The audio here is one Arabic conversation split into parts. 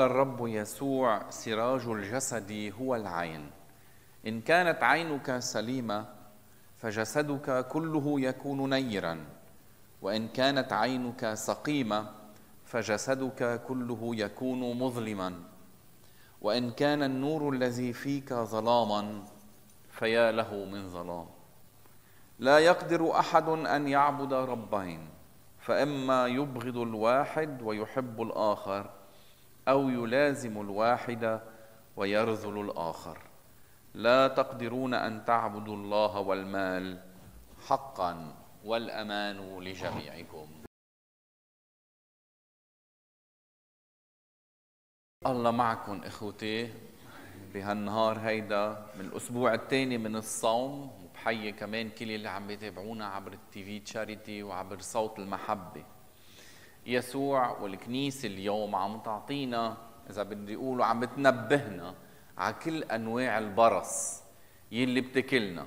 قال الرب يسوع سراج الجسد هو العين. إن كانت عينك سليمة فجسدك كله يكون نيرا، وإن كانت عينك سقيمة فجسدك كله يكون مظلما، وإن كان النور الذي فيك ظلاما فيا له من ظلام. لا يقدر أحد أن يعبد ربين، فإما يبغض الواحد ويحب الآخر، أو يلازم الواحد ويرذل الآخر. لا تقدرون أن تعبدوا الله والمال، حقا والأمان لجميعكم. الله معكم إخوتي بهالنهار هيدا من الأسبوع الثاني من الصوم. وبحيي كمان كل اللي عم بيتابعونا عبر التي في تشاريتي وعبر صوت المحبة. يسوع والكنيسة اليوم عم تعطينا، إذا بدي أقوله، عم بتنبهنا على كل أنواع البرص يلي بتكلنا.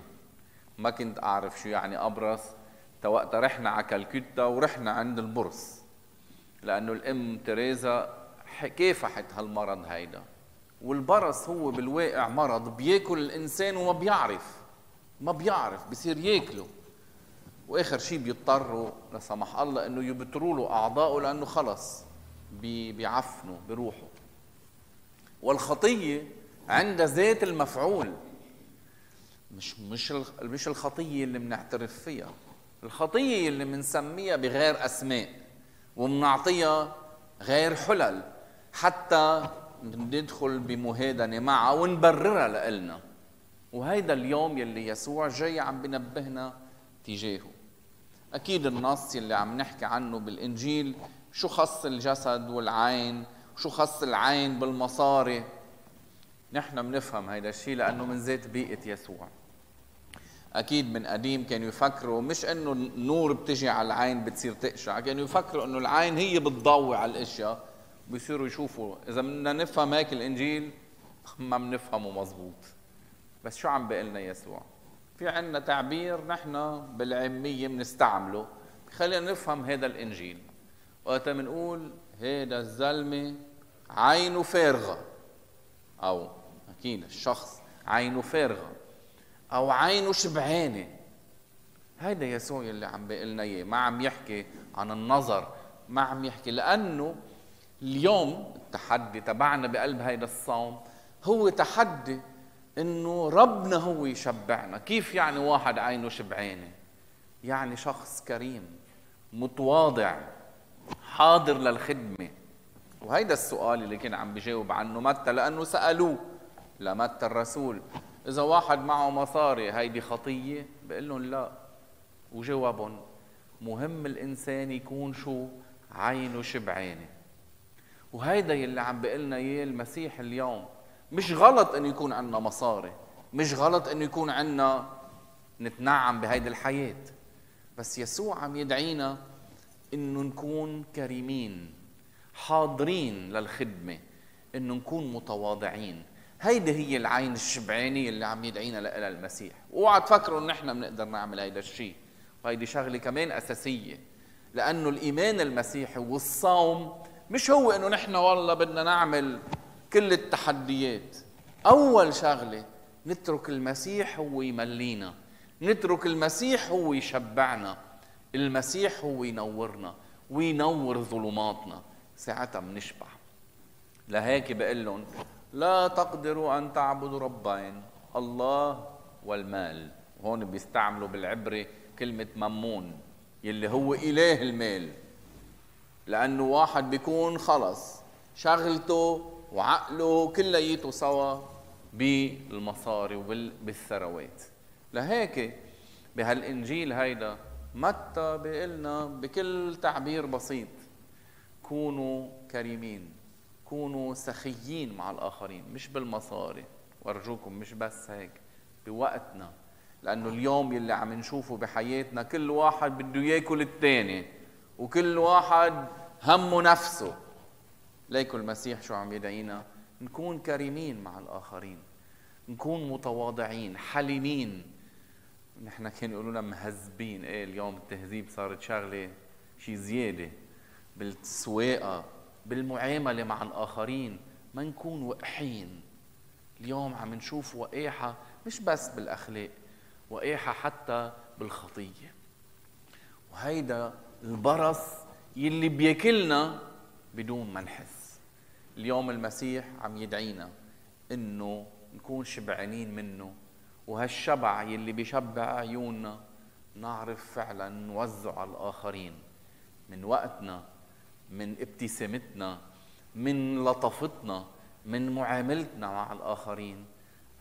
ما كنت أعرف شو يعني أبرص توقت رحنا على كالكتا ورحنا عند البرص، لأنه الأم تريزا كافحت هالمرض هيدا. والبرص هو بالواقع مرض بياكل الإنسان وما بيعرف، بصير ياكله، واخر شيء بيضطروا لا سمح الله انه يبتروا له اعضائه، لانه خلص بيعفنوا بروحه. والخطيه عند ذات المفعول، مش الخطيه اللي بنعترف فيها، الخطيه اللي بنسميها بغير اسماء وبنعطيها غير حلل حتى ندخل بمهادنه معها ونبررها لالنا. وهيدا اليوم يلي يسوع جاي عم بنبهنا تجاهه. أكيد النص اللي عم نحكي عنه بالإنجيل شو خص الجسد والعين، شو خص العين بالمصاري. نحن بنفهم هيدا الشيء لأنه من ذات بيئة يسوع. أكيد من قديم كانوا يفكروا مش إنه النور بتجي على العين بتصير تقشع، كانوا يفكروا إنه العين هي بتضوي على الأشياء، بيصيروا يشوفوا. إذا بدنا نفهم هيك الإنجيل ما بنفهمه مظبوط. بس شو عم بيقلنا يسوع؟ في عندنا تعبير نحن بالعامية بنستعمله خلينا نفهم هذا الإنجيل. وقت بنقول هذا الزلمة عينه فارغة، أو أكيد الشخص عينه فارغة أو عينه شبعانة، هذا يسوع اللي عم بيقلنا إياه. ما عم يحكي عن النظر، ما عم يحكي، لأنه اليوم التحدي تبعنا بقلب هذا الصوم هو تحدي إنه ربنا هو يشبعنا. كيف يعني واحد عينه شبعانة؟ يعني شخص كريم متواضع حاضر للخدمة. وهيدا السؤال اللي كان عم بجاوب عنه متى، لأنه سألوه لمتى الرسول إذا واحد معه مصاري هيدي خطية؟ بقول لهم لا. وجوابهم مهم الإنسان يكون شو؟ عينه شبعانة. وهيدا يلي عم بقلنا إياه المسيح اليوم. مش غلط انه يكون عندنا مصاري، مش غلط انه يكون عندنا نتنعم بهيدي الحياه، بس يسوع عم يدعينا انه نكون كريمين حاضرين للخدمه، انه نكون متواضعين. هيدي هي العين الشبعانيه اللي عم يدعينا لها المسيح. واوعى تفكروا ان احنا بنقدر نعمل هيدا الشيء، وهيدي شغله كمان اساسيه، لانه الايمان المسيحي والصوم مش هو انه نحن والله بدنا نعمل كل التحديات. أول شغلة نترك المسيح هو يملينا، نترك المسيح هو يشبعنا، المسيح هو ينورنا وينور ظلماتنا، ساعتها منشبع. لهيك بقول لهم لا تقدروا أن تعبدوا ربين، الله والمال. هون بيستعملوا بالعبري كلمة ممون يلي هو إله المال، لأنه واحد بيكون خلص شغلته وعقله كلياته سوا بالمصاري وبالثروات. لهيك بهالانجيل هيدا متى بيقلنا بكل تعبير بسيط كونوا كريمين، كونوا سخيين مع الاخرين، مش بالمصاري، وارجوكم مش بس هيك بوقتنا، لانه اليوم يلي عم نشوفه بحياتنا كل واحد بده ياكل الثاني وكل واحد همه نفسه. ليكن المسيح شو عم يدعينا؟ نكون كريمين مع الآخرين، نكون متواضعين حليمين. نحن كانوا يقولوا لنا مهذبين. اليوم التهذيب صارت شغلة شي زيادة بالسواقة بالمعاملة مع الآخرين، ما نكون وقحين. اليوم عم نشوف وقاحة مش بس بالأخلاق، وقاحة حتى بالخطية. وهيدا البرص يلي بياكلنا بدون ما نحس. اليوم المسيح عم يدعينا إنه نكون شبعانين منه، وهالشبع يلي بيشبع عيوننا نعرف فعلا نوزعه على الآخرين، من وقتنا، من ابتسامتنا، من لطفتنا، من معاملتنا مع الآخرين.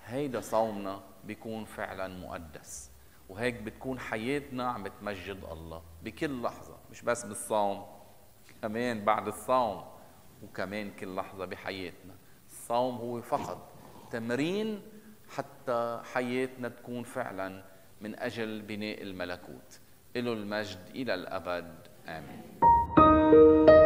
هيدا صومنا بيكون فعلا مقدس، وهيك بتكون حياتنا عم بتمجد الله بكل لحظة، مش بس بالصوم، كمان بعد الصوم، وكمان كل لحظة بحياتنا. الصوم هو فقط تمرين حتى حياتنا تكون فعلا من أجل بناء الملكوت. إله المجد إلى الأبد، آمين.